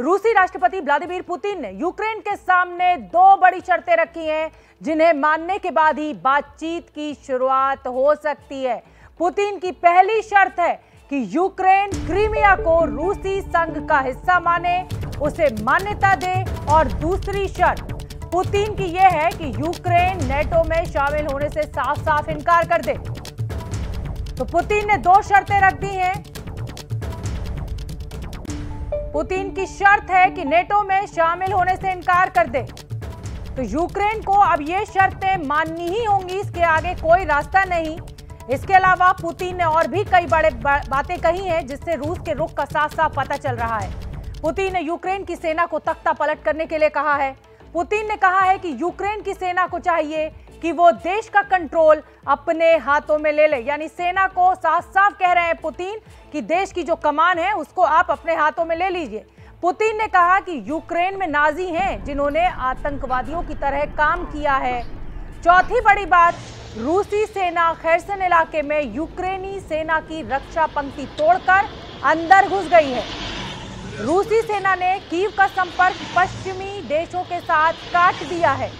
रूसी राष्ट्रपति Vladimir Putin ने यूक्रेन के सामने दो बड़ी शर्तें रखी हैं, जिन्हें मानने के बाद ही बातचीत की शुरुआत हो सकती है। पुतिन की पहली शर्त है कि यूक्रेन क्रीमिया को रूसी संघ का हिस्सा माने, उसे मान्यता दे, और दूसरी शर्त पुतिन की यह है कि यूक्रेन नेटो में शामिल होने से साफ साफ इनकार कर दे। तो पुतिन ने दो शर्तें रख दी हैं। पुतिन की शर्त है कि नेटो में शामिल होने से इनकार कर दे, तो यूक्रेन को अब ये शर्तें माननी ही होंगी, इसके आगे कोई रास्ता नहीं। इसके अलावा पुतिन ने और भी कई बड़े बातें कही हैं, जिससे रूस के रुख का साफ साफ पता चल रहा है। पुतिन ने यूक्रेन की सेना को तख्ता पलट करने के लिए कहा है। पुतिन ने कहा है कि यूक्रेन की सेना को चाहिए कि वो देश का कंट्रोल अपने हाथों में ले ले, यानी सेना को साफ साफ कह रहे हैं पुतिन कि देश की जो कमान है उसको आप अपने हाथों में ले लीजिए। पुतिन ने कहा कि यूक्रेन में नाजी हैं जिन्होंने आतंकवादियों की तरह काम किया है। चौथी बड़ी बात, रूसी सेना खैरसन इलाके में यूक्रेनी सेना की रक्षा पंक्ति तोड़कर अंदर घुस गई है। रूसी सेना ने कीव का संपर्क पश्चिमी देशों के साथ काट दिया है।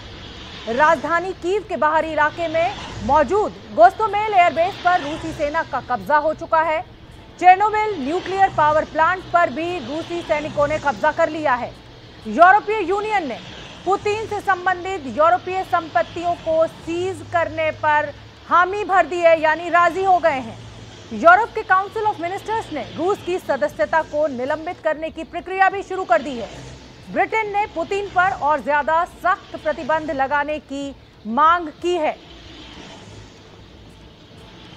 राजधानी कीव के बाहरी इलाके में मौजूद गोस्तोमेल एयरबेस पर रूसी सेना का कब्जा हो चुका है। चेर्नोबिल न्यूक्लियर पावर प्लांट पर भी रूसी सैनिकों ने कब्जा कर लिया है। यूरोपीय यूनियन ने पुतिन से संबंधित यूरोपीय संपत्तियों को सीज करने पर हामी भर दी है, यानी राजी हो गए हैं। यूरोप के काउंसिल ऑफ मिनिस्टर्स ने रूस की सदस्यता को निलंबित करने की प्रक्रिया भी शुरू कर दी है। ब्रिटेन ने पुतिन पर और ज्यादा सख्त प्रतिबंध लगाने की मांग की है।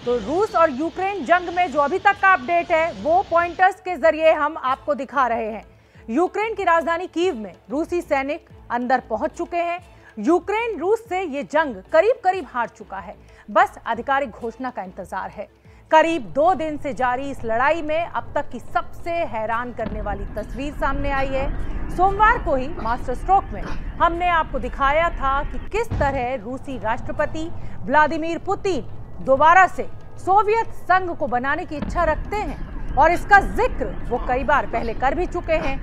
तो रूस और यूक्रेन जंग में जो अभी तक का अपडेट है वो पॉइंटर्स के जरिए हम आपको दिखा रहे हैं। यूक्रेन की राजधानी कीव में रूसी सैनिक अंदर पहुंच चुके हैं। यूक्रेन रूस से ये जंग करीब करीब हार चुका है, बस आधिकारिक घोषणा का इंतजार है। करीब 2 दिन से जारी इस लड़ाई में अब तक की सबसे हैरान करने वाली तस्वीर सामने आई है। सोमवार को ही मास्टर स्ट्रोक में हमने आपको दिखाया था कि किस तरह रूसी राष्ट्रपति व्लादिमीर पुतिन दोबारा से सोवियत संघ को बनाने की इच्छा रखते हैं, और इसका जिक्र वो कई बार पहले कर भी चुके हैं।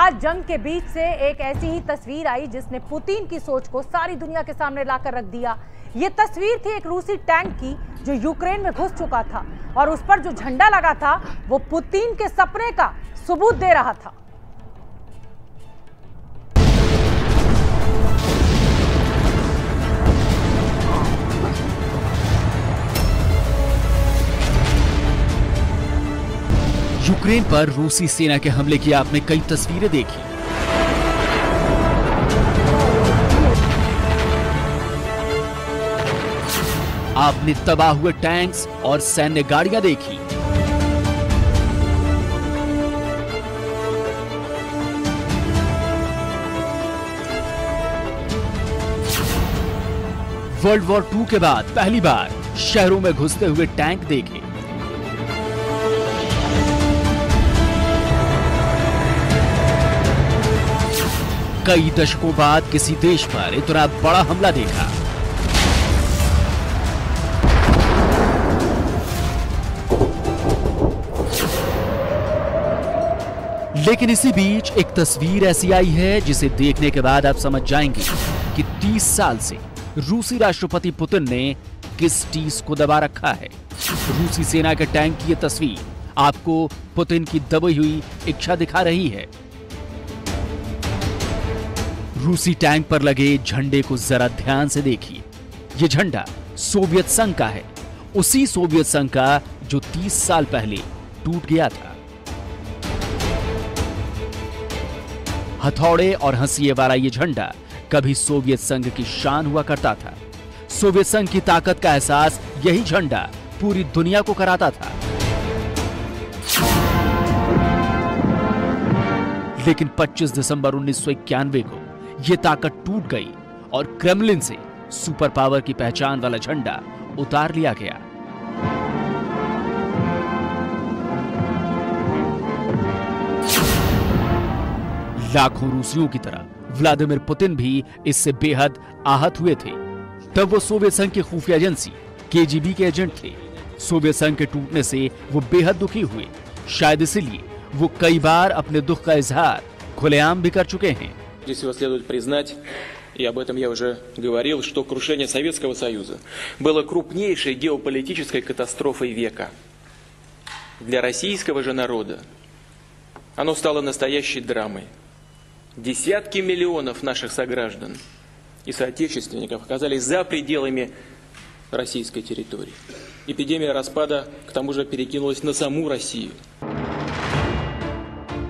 आज जंग के बीच से एक ऐसी ही तस्वीर आई जिसने पुतिन की सोच को सारी दुनिया के सामने लाकर रख दिया। ये तस्वीर थी एक रूसी टैंक की जो यूक्रेन में घुस चुका था, और उस पर जो झंडा लगा था वो पुतिन के सपने का सबूत दे रहा था। यूक्रेन पर रूसी सेना के हमले की आपने कई तस्वीरें देखी। आपने तबाह हुए टैंक्स और सैन्य गाड़ियां देखी। वर्ल्ड वॉर II के बाद पहली बार शहरों में घुसते हुए टैंक देखे। कई दशकों बाद किसी देश पर इतना बड़ा हमला देखा, लेकिन इसी बीच एक तस्वीर ऐसी आई है जिसे देखने के बाद आप समझ जाएंगे कि 30 साल से रूसी राष्ट्रपति पुतिन ने किस चीज को दबा रखा है। रूसी सेना के टैंक की यह तस्वीर आपको पुतिन की दबी हुई इच्छा दिखा रही है। रूसी टैंक पर लगे झंडे को जरा ध्यान से देखिए। यह झंडा सोवियत संघ का है, उसी सोवियत संघ का जो 30 साल पहले टूट गया था। हथौड़े और हंसिए वाला ये झंडा कभी सोवियत संघ की शान हुआ करता था। सोवियत संघ की ताकत का एहसास यही झंडा पूरी दुनिया को कराता था। लेकिन 25 दिसंबर 1991 को यह ताकत टूट गई और क्रेमलिन से सुपर पावर की पहचान वाला झंडा उतार लिया गया। लाखों रूसियों की तरह व्लादिमीर पुतिन भी इससे बेहद आहत हुए थे। तब वो सोवियत संघ की खुफिया एजेंसी केजीबी के एजेंट थे। सोवियत संघ के टूटने से वो बेहद दुखी हुए, शायद इसीलिए वो कई बार अपने दुख का इजहार खुलेआम भी कर चुके हैं। И об этом я уже говорил, что крушение Советского Союза было крупнейшей геополитической катастрофой века. Для российского же народа оно стало настоящей драмой. Десятки миллионов наших сограждан и соотечественников оказались за пределами российской территории. Эпидемия распада, к тому же, перекинулась на саму Россию.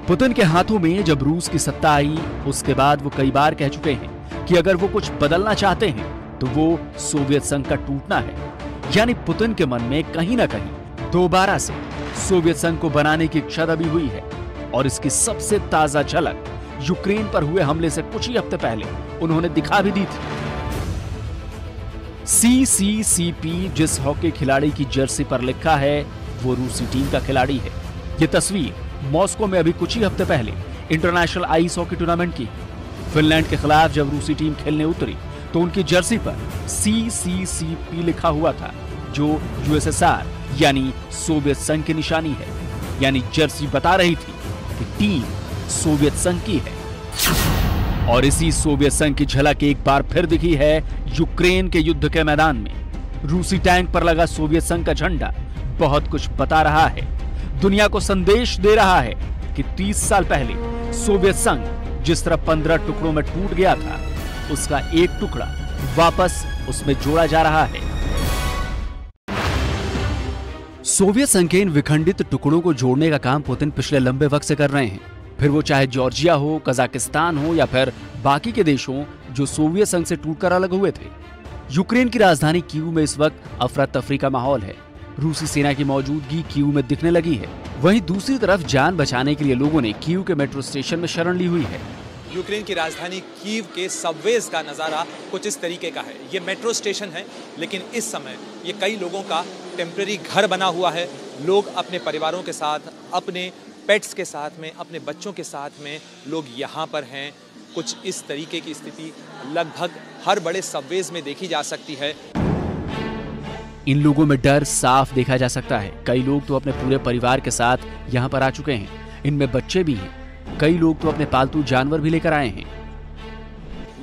पुतिन के हाथों में जब रूस की सत्ता आई, उसके बाद वो कई बार कह चुके हैं कि अगर वो कुछ बदलना चाहते हैं तो वो सोवियत संघ का टूटना है। यानी पुतिन के मन में कहीं ना कहीं दोबारा से सोवियत संघ को बनाने की इच्छा दबी हुई है और इसकी सबसे ताजा झलक यूक्रेन पर हुए हमले से कुछ ही हफ्ते पहले उन्होंने दिखा भी दी थी। CCCP जिस हॉकी खिलाड़ी की जर्सी पर लिखा है वो रूसी टीम का खिलाड़ी है। ये तस्वीर मॉस्को में अभी कुछ ही हफ्ते पहले इंटरनेशनल आइस हॉकी टूर्नामेंट की। फिनलैंड के खिलाफ जब रूसी टीम खेलने उतरी तो उनकी जर्सी पर CCCP लिखा हुआ था, जो यूएसएसआर यानी सोवियत संघ की निशानी है। यानी जर्सी बता रही थी कि टीम सोवियत संघ की है। और इसी सोवियत संघ की झलक एक बार फिर दिखी है यूक्रेन के युद्ध के मैदान में। रूसी टैंक पर लगा सोवियत संघ का झंडा बहुत कुछ बता रहा है, दुनिया को संदेश दे रहा है कि 30 साल पहले सोवियत संघ जिस तरह 15 टुकड़ों में टूट गया था, उसका एक टुकड़ा वापस उसमें जोड़ा जा रहा है। सोवियत संघ के इन विखंडित टुकड़ों को जोड़ने का काम पुतिन पिछले लंबे वक्त से कर रहे हैं। फिर वो चाहे जॉर्जिया हो, कजाकिस्तान हो या फिर बाकी के देश हो जो सोवियत संघ से टूटकर अलग हुए थे। यूक्रेन की राजधानी कीव में इस वक्त अफरा तफरी का माहौल है। रूसी सेना की मौजूदगी कीव में दिखने लगी है। वहीं दूसरी तरफ जान बचाने के लिए लोगों ने कीव के मेट्रो स्टेशन में शरण ली हुई है। यूक्रेन की राजधानी कीव के सबवेज का नज़ारा कुछ इस तरीके का है। ये मेट्रो स्टेशन है, लेकिन इस समय ये कई लोगों का टेम्परेरी घर बना हुआ है। लोग अपने परिवारों के साथ, अपने पेट्स के साथ में, अपने बच्चों के साथ में लोग यहाँ पर हैं। कुछ इस तरीके की स्थिति लगभग हर बड़े सबवेज में देखी जा सकती है। इन लोगों में डर साफ देखा जा सकता है। कई लोग तो अपने पूरे परिवार के साथ यहाँ पर आ चुके हैं, इनमें बच्चे भी हैं। कई लोग तो अपने पालतू जानवर भी लेकर आए हैं।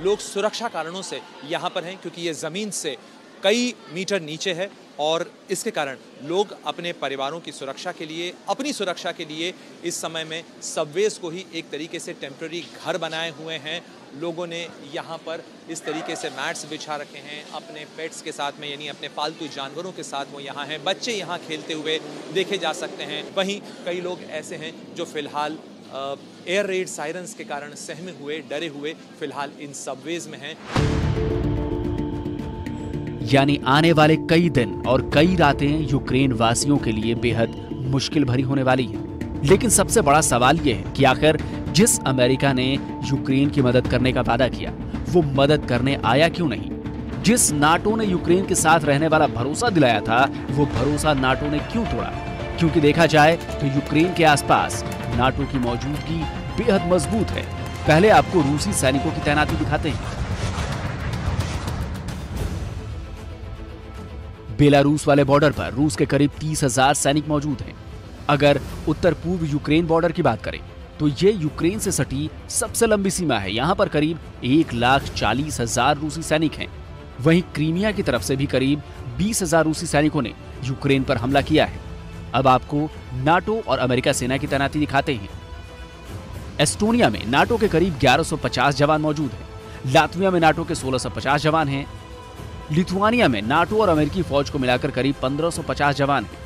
लोग सुरक्षा कारणों से यहाँ पर हैं क्योंकि ये जमीन से कई मीटर नीचे है और इसके कारण लोग अपने परिवारों की सुरक्षा के लिए, अपनी सुरक्षा के लिए इस समय में सबवेज को ही एक तरीके से टेम्परेरी घर बनाए हुए हैं। लोगों ने यहाँ पर इस तरीके से मैट्स बिछा रखे हैं अपने पेट्स के साथ में, यानी अपने पालतू जानवरों के साथ वो यहाँ हैं। बच्चे यहाँ खेलते हुए देखे जा सकते हैं। वहीं कई लोग ऐसे हैं जो फिलहाल एयर रेड सायरन्स के कारण सहमे हुए, डरे हुए फिलहाल इन सबवेज में हैं। यानी आने वाले कई दिन और कई रातें यूक्रेन वासियों के लिए बेहद मुश्किल भरी होने वाली है। लेकिन सबसे बड़ा सवाल यह है कि आखिर जिस अमेरिका ने यूक्रेन की मदद करने का वादा किया, वो मदद करने आया क्यों नहीं? जिस नाटो ने यूक्रेन के साथ रहने वाला भरोसा दिलाया था, वो भरोसा नाटो ने क्यों तोड़ा? क्योंकि देखा जाए तो यूक्रेन के आसपास नाटो की मौजूदगी बेहद मजबूत है। पहले आपको रूसी सैनिकों की तैनाती दिखाते हैं। बेलारूस वाले बॉर्डर पर रूस के करीब 30,000 सैनिक मौजूद हैं। अगर उत्तर पूर्व यूक्रेन बॉर्डर की बात करें तो ये यूक्रेन से सटी सबसे लंबी सीमा है। यहाँ पर करीब 1,40,000 रूसी सैनिक हैं। वहीं क्रीमिया की तरफ से भी करीब 20,000 रूसी सैनिकों ने यूक्रेन पर हमला किया है। अब आपको नाटो और अमेरिका सेना की तैनाती दिखाते हैं। एस्टोनिया में नाटो के करीब 1,150 जवान मौजूद हैं। लातविया में नाटो के 1,650 जवान हैं। लिथुआनिया में नाटो और अमेरिकी फौज को मिलाकर करीब 1,550 जवान हैं।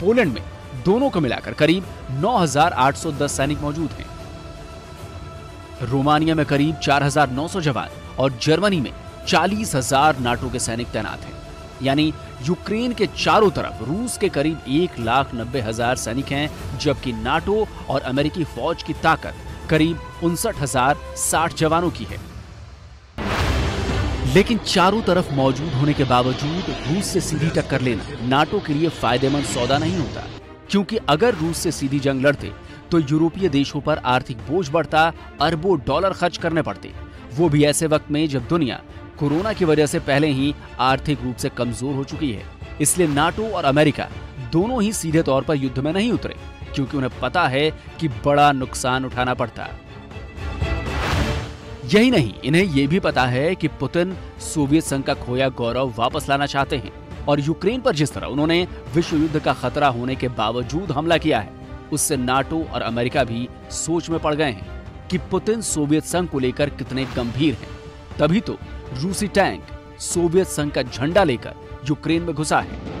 पोलैंड में दोनों को मिलाकर करीब 9,810 सैनिक मौजूद हैं। रोमानिया में करीब 4,900 जवान और जर्मनी में 40,000 नाटो के सैनिक तैनात हैं। यानी यूक्रेन के चारों तरफ रूस के करीब 1,90,000 सैनिक हैं, जबकि नाटो और अमेरिकी फौज की ताकत करीब 59,060 जवानों की है। लेकिन चारों तरफ मौजूद होने के बावजूद रूस से सीधी टक्कर लेना नाटो के लिए फायदेमंद सौदा नहीं होता, क्योंकि अगर रूस से सीधी जंग लड़ते तो यूरोपीय देशों पर आर्थिक बोझ बढ़ता, अरबों डॉलर खर्च करने पड़ते, वो भी ऐसे वक्त में जब दुनिया कोरोना की वजह से पहले ही आर्थिक रूप से कमजोर हो चुकी है। इसलिए नाटो और अमेरिका दोनों ही सीधे तौर पर युद्ध में नहीं उतरे, क्योंकि उन्हें पता है कि बड़ा नुकसान उठाना पड़ता। यही नहीं, इन्हें ये भी पता है कि पुतिन सोवियत संघ का खोया गौरव वापस लाना चाहते हैं और यूक्रेन पर जिस तरह उन्होंने विश्व युद्ध का खतरा होने के बावजूद हमला किया है, उससे नाटो और अमेरिका भी सोच में पड़ गए हैं कि पुतिन सोवियत संघ को लेकर कितने गंभीर हैं। तभी तो रूसी टैंक सोवियत संघ का झंडा लेकर यूक्रेन में घुसा है।